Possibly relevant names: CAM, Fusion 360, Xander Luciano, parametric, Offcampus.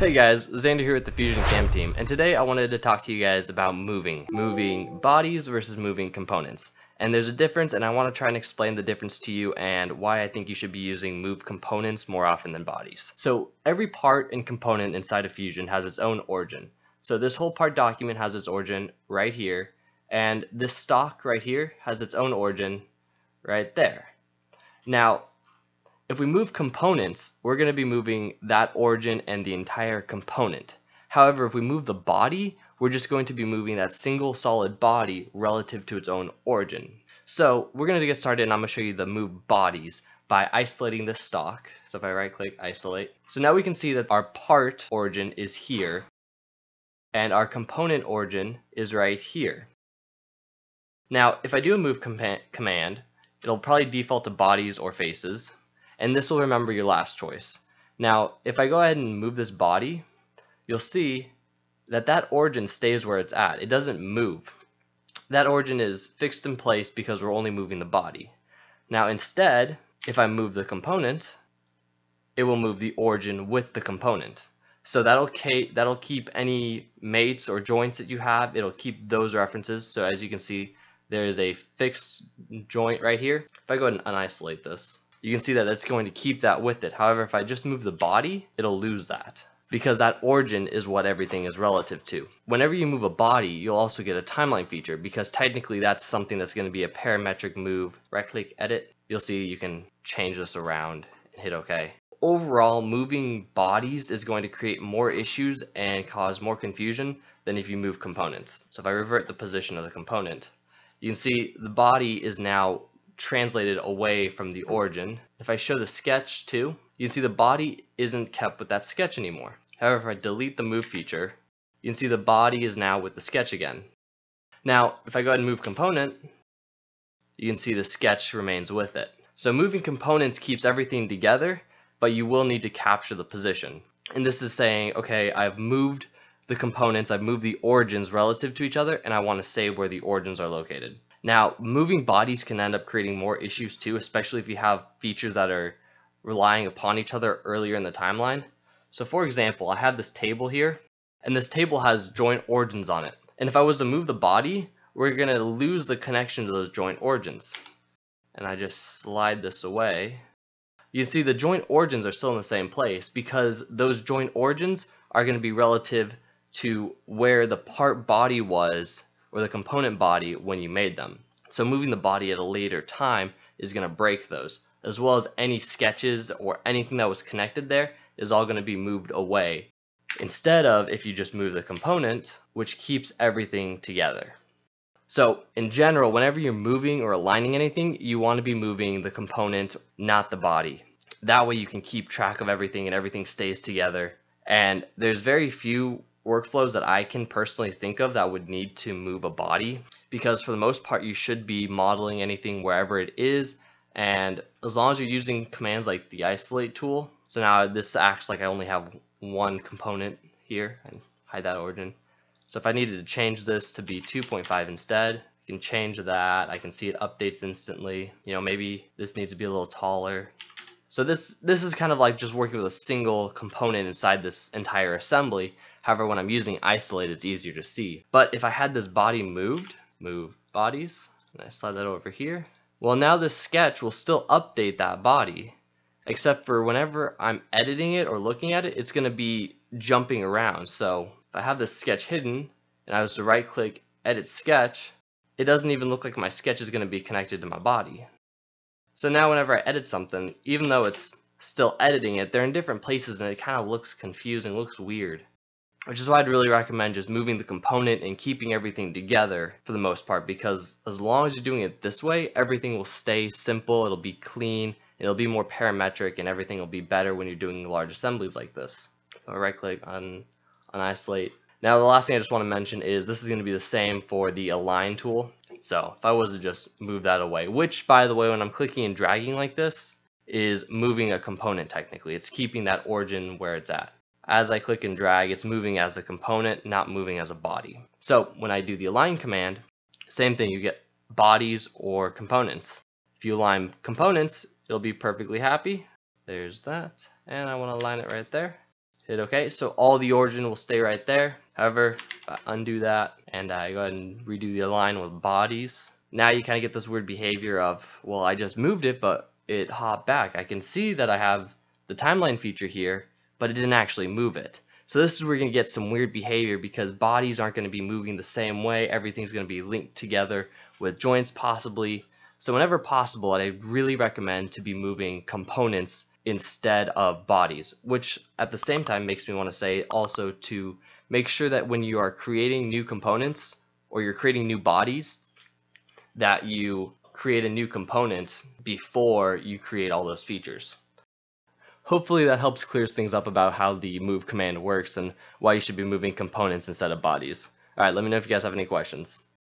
Hey guys, Xander here with the Fusion Cam team, and today I wanted to talk to you guys about moving bodies versus moving components. And there's a difference, and I want to try and explain the difference to you and why I think you should be using move components more often than bodies. So every part and component inside of Fusion has its own origin. So this whole part document has its origin right here, and this stock right here has its own origin right there. Now, if we move components, we're going to be moving that origin and the entire component. However, if we move the body, we're just going to be moving that single solid body relative to its own origin. So we're going to get started, and I'm going to show you the move bodies by isolating this stock. So if I right click isolate, so now we can see that our part origin is here and our component origin is right here. Now, if I do a move command, it'll probably default to bodies or faces, and this will remember your last choice. Now, if I go ahead and move this body, you'll see that that origin stays where it's at. It doesn't move. That origin is fixed in place because we're only moving the body. Now instead, if I move the component, it will move the origin with the component. So that'll keep any mates or joints that you have. It'll keep those references. So as you can see, there is a fixed joint right here. If I go ahead and unisolate this, you can see that that's going to keep that with it. However, if I just move the body, it'll lose that, because that origin is what everything is relative to. Whenever you move a body, you'll also get a timeline feature, because technically that's something that's going to be a parametric move. Right click edit, you'll see you can change this around and hit OK. Overall, moving bodies is going to create more issues and cause more confusion than if you move components. So if I revert the position of the component, you can see the body is now translated away from the origin. If I show the sketch too, you can see the body isn't kept with that sketch anymore. However, if I delete the move feature, you can see the body is now with the sketch again. Now, if I go ahead and move component, you can see the sketch remains with it. So moving components keeps everything together, but you will need to capture the position. And this is saying, okay, I've moved the components, I've moved the origins relative to each other, and I want to save where the origins are located. Now, moving bodies can end up creating more issues too, especially if you have features that are relying upon each other earlier in the timeline. So for example, I have this table here, and this table has joint origins on it. And if I was to move the body, we're going to lose the connection to those joint origins. And I just slide this away. You see the joint origins are still in the same place, because those joint origins are going to be relative to where the part body was or the component body when you made them. So moving the body at a later time is going to break those, as well as any sketches or anything that was connected there is all going to be moved away, instead of if you just move the component, which keeps everything together. So in general, whenever you're moving or aligning anything, you want to be moving the component, not the body. That way you can keep track of everything and everything stays together. And there's very few workflows that I can personally think of that would need to move a body, because for the most part you should be modeling anything wherever it is, and as long as you're using commands like the isolate tool. So now this acts like I only have one component here, and hide that origin. So if I needed to change this to be 2.5 instead, you can change that. I can see it updates instantly. You know, maybe this needs to be a little taller. So this is kind of like just working with a single component inside this entire assembly. However, when I'm using isolate, it's easier to see. But if I had this body moved, move bodies, and I slide that over here, well, now this sketch will still update that body, except for whenever I'm editing it or looking at it, it's going to be jumping around. So if I have this sketch hidden and I was to right click edit sketch, it doesn't even look like my sketch is going to be connected to my body. So now whenever I edit something, even though it's still editing it, they're in different places and it kind of looks confusing, looks weird. Which is why I'd really recommend just moving the component and keeping everything together for the most part, because as long as you're doing it this way, everything will stay simple, it'll be clean, it'll be more parametric, and everything will be better when you're doing large assemblies like this. So right click on isolate. Now the last thing I just want to mention is this is going to be the same for the align tool. So if I was to just move that away, which by the way, when I'm clicking and dragging like this, is moving a component technically. It's keeping that origin where it's at. As I click and drag, it's moving as a component, not moving as a body. So when I do the align command, same thing, you get bodies or components. If you align components, it'll be perfectly happy. There's that. And I want to align it right there. Hit OK. So all the origin will stay right there. However, if I undo that and I go ahead and redo the align with bodies, now you kind of get this weird behavior of, well, I just moved it, but it hopped back. I can see that I have the timeline feature here, but it didn't actually move it. So this is where we're going to get some weird behavior because bodies aren't going to be moving the same way. Everything's going to be linked together with joints possibly. So whenever possible, I really recommend to be moving components instead of bodies, which at the same time makes me want to say also to make sure that when you are creating new components or you're creating new bodies, that you create a new component before you create all those features. Hopefully that helps clear things up about how the move command works and why you should be moving components instead of bodies. All right, let me know if you guys have any questions.